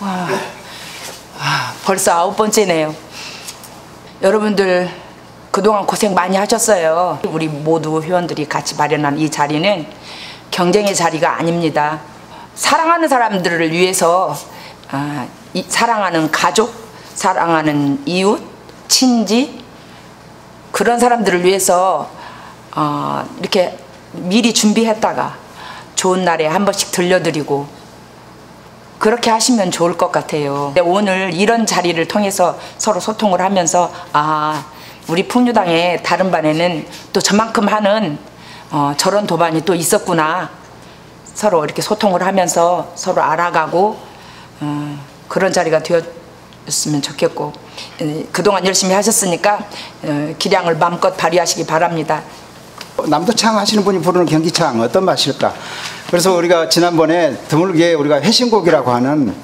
와, 벌써 9번째네요. 여러분들 그동안 고생 많이 하셨어요. 우리 모두 회원들이 같이 마련한 이 자리는 경쟁의 자리가 아닙니다. 사랑하는 사람들을 위해서 사랑하는 가족, 사랑하는 이웃, 친지 그런 사람들을 위해서 이렇게 미리 준비했다가 좋은 날에 한 번씩 들려드리고 그렇게 하시면 좋을 것 같아요. 오늘 이런 자리를 통해서 서로 소통을 하면서 우리 풍류당의 다른 반에는 또 저만큼 하는 저런 도반이 또 있었구나, 서로 이렇게 소통을 하면서 서로 알아가고 그런 자리가 되었으면 좋겠고, 그동안 열심히 하셨으니까 기량을 마음껏 발휘하시기 바랍니다. 남도창 하시는 분이 부르는 경기창 어떤 맛일까? 그래서 우리가 지난번에 드물게 우리가 회심곡이라고 하는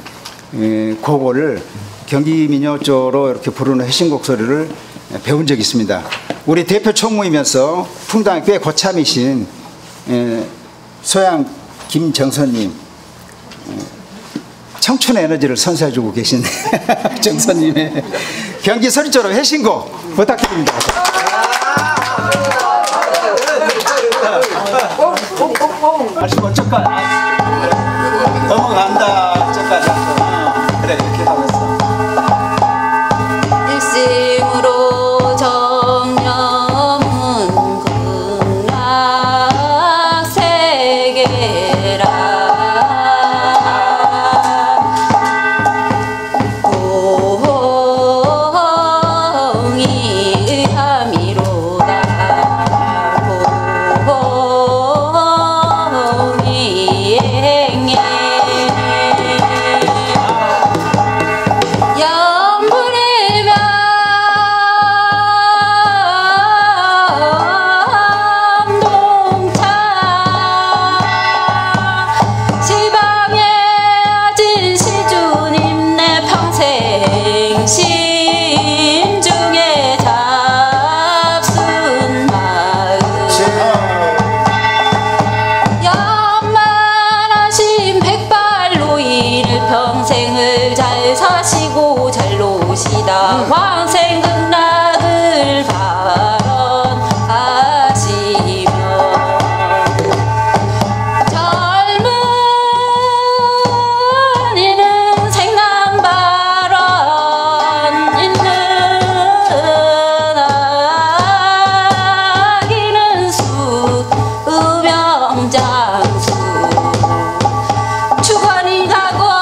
곡을 경기민요조로 이렇게 부르는 회심곡 소리를 배운 적이 있습니다. 우리 대표 총무이면서 풍당의 꽤 고참이신 소양 김정선님, 청춘의 에너지를 선사해주고 계신 정선님의 경기 소리조로 회심곡 부탁드립니다. 다시 먼저 가. 넘어간다. 저까지. 그래, 이렇게 하면서. 일심으로 정념은 극락 세계라. 고홍이 의함이로다. 평생을 잘 사시고 잘 노시다 황생극락을 발언하시며 젊은 이는 생남발언 있는 아기는 수명장수 주관이 가고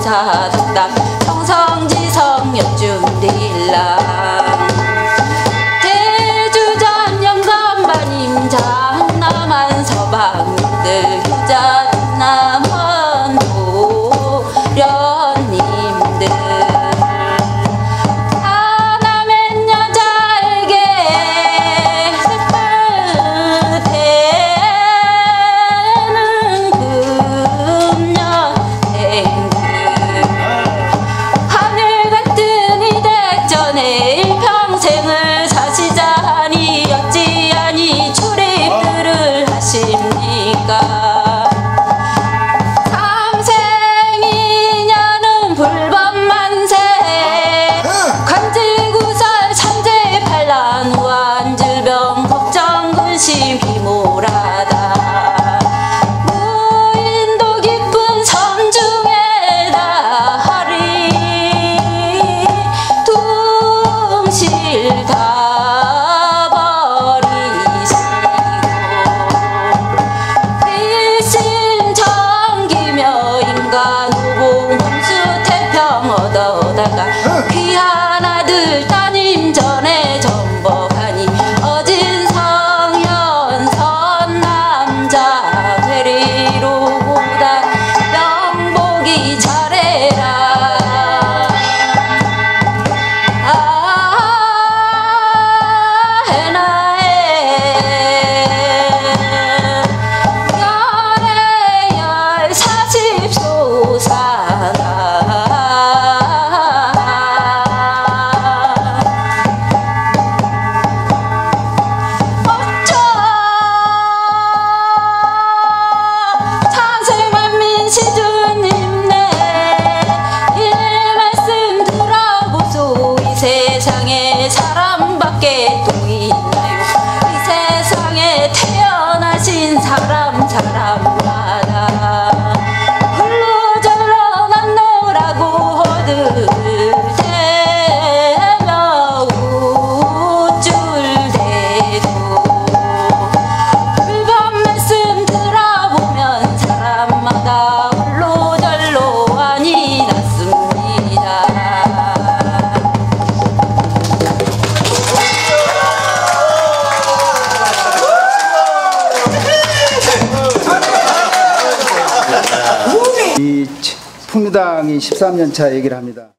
사덕당 성성지성 여중릴랑 대주전 영산반임 자한남한 서방님들 휴자남한 도련님들 하남의 여자에게 뜻대는 금년생. 하늘 같은 이 대전에 총장이 13년 차 얘기를 합니다.